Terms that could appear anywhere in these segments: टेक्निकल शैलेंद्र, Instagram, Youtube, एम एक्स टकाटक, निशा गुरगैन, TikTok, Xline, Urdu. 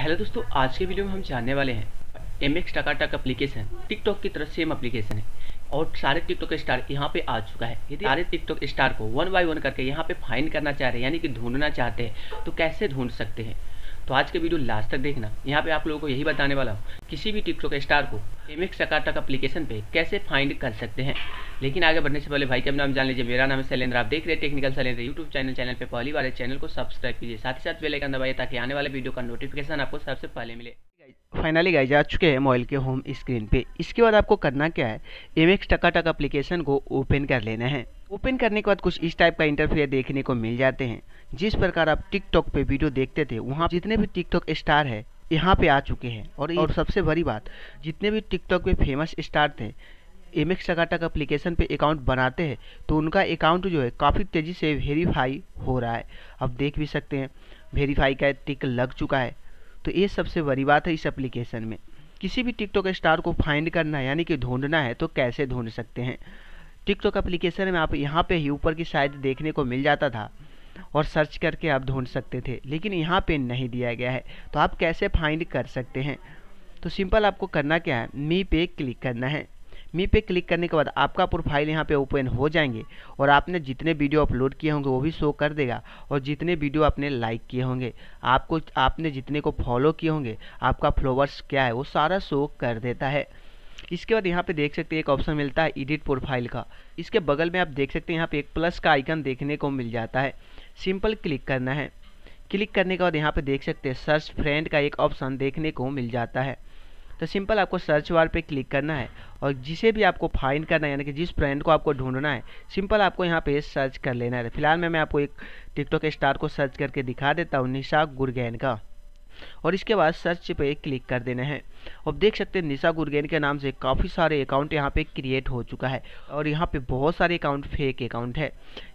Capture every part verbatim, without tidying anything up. Hello दोस्तों, आज के वीडियो में हम जानने वाले हैं एम एक्स टकाटक application TikTok की तरफ सेम एप्लीकेशन है और सारे टिकटॉक स्टार यहाँ पे आ चुका है। यदि सारे टिकटॉक स्टार को वन बाय वन करके यहाँ पे फाइंड करना चाह रहे हैं, यानी कि ढूंढना चाहते हैं, तो कैसे ढूंढ सकते हैं, तो आज के वीडियो लास्ट तक देखना। यहाँ पे आप लोगों को यही बताने वाला हूँ किसी भी टिकटॉक स्टार को एम एक्स टकाटक एप्लीकेशन पे कैसे फाइंड कर सकते हैं। लेकिन आगे बढ़ने से पहले भाई का नाम जान लीजिए। मेरा नाम है शैलेंद्र, आप देख रहे हैं टेक्निकल शैलेंद्र YouTube channel. Channel पे पहली बार चैनल को सब्सक्राइब कीजिए, साथ ही साथ बेल आइकन दबाइए ताकि आने वाले वीडियो का नोटिफिकेशन आपको सबसे पहले मिले। फाइनली गाइज आ चुके हैं मोबाइल के होम स्क्रीन पे। इसके बाद आपको करना क्या है, एम एक्स टकाटक एप्लीकेशन को ओपन कर लेना है। ओपन करने के बाद कुछ इस टाइप का इंटरफेयर देखने को मिल जाते हैं। जिस प्रकार आप टिकटॉक पे वीडियो देखते थे, वहाँ जितने भी टिकटॉक स्टार है यहाँ पे आ चुके हैं। और और सबसे बड़ी बात, जितने भी टिकटॉक पे फेमस स्टार थे एम एक्स टकाटक एप्लीकेशन पे अकाउंट बनाते हैं तो उनका अकाउंट जो है काफ़ी तेज़ी से वेरीफाई हो रहा है। आप देख भी सकते हैं वेरीफाई का टिक लग चुका है। तो ये सबसे बड़ी बात है इस एप्लीकेशन में। किसी भी टिकटॉक स्टार को फाइंड करना है, यानी कि ढूंढना है, तो कैसे ढूंढ सकते हैं। टिकटॉक एप्लीकेशन में आप यहाँ पे ही ऊपर की साइड देखने को मिल जाता था और सर्च करके आप ढूंढ सकते थे, लेकिन यहाँ पे नहीं दिया गया है। तो आप कैसे फाइंड कर सकते हैं, तो सिंपल आपको करना क्या है, मी पे क्लिक करना है। मी पे क्लिक करने के बाद आपका प्रोफाइल यहाँ पे ओपन हो जाएंगे और आपने जितने वीडियो अपलोड किए होंगे वो भी शो कर देगा, और जितने वीडियो आपने लाइक किए होंगे, आपको आपने जितने को फॉलो किए होंगे, आपका फॉलोअर्स क्या है वो सारा शो कर देता है। इसके बाद यहाँ पे देख सकते हैं एक ऑप्शन मिलता है एडिट प्रोफाइल का। इसके बगल में आप देख सकते हैं यहाँ पे एक प्लस का आइकन देखने को मिल जाता है, सिंपल क्लिक करना है। क्लिक करने के बाद यहाँ पे देख सकते हैं सर्च फ्रेंड का एक ऑप्शन देखने को मिल जाता है। तो सिंपल आपको सर्च बार पे क्लिक करना है और जिसे भी आपको फाइंड करना है, यानी कि जिस फ्रेंड को आपको ढूंढना है, सिंपल आपको यहाँ पे सर्च कर लेना है। फिलहाल मैं मैं आपको एक टिकटॉक स्टार को सर्च करके दिखा देता हूँ, निशा गुरगैन का, और इसके बाद सर्च पे क्लिक कर देना है। अब देख सकते हैं निशा गुरगैन के नाम से काफ़ी सारे अकाउंट यहाँ पे क्रिएट हो चुका है, और यहाँ पे बहुत सारे अकाउंट फेक अकाउंट है।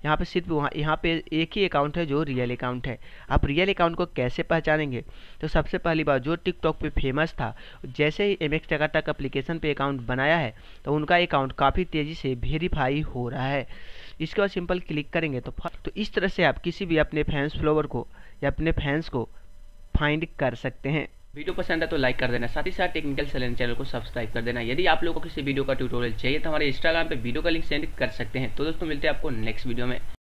यहाँ पे सिर्फ वहाँ यहाँ पे एक ही अकाउंट है जो रियल अकाउंट है। आप रियल अकाउंट को कैसे पहचानेंगे, तो सबसे पहली बात, जो टिकटॉक पे फेमस था, जैसे ही एम एक्स टकाटक एप्लीकेशन पे अकाउंट बनाया है तो उनका अकाउंट काफ़ी तेज़ी से वेरीफाई हो रहा है। इसके बाद सिंपल क्लिक करेंगे तो तो इस तरह से आप किसी भी अपने फैंस फॉलोअर को या अपने फैंस को फाइंड कर सकते हैं। वीडियो पसंद है तो लाइक कर देना, साथ ही साथ टेक्निकल शैलेंद्र चैनल को सब्सक्राइब कर देना। यदि आप लोगों को किसी वीडियो का ट्यूटोरियल चाहिए तो हमारे इंस्टाग्राम पे वीडियो का लिंक सेंड कर सकते हैं। तो दोस्तों मिलते हैं आपको नेक्स्ट वीडियो में।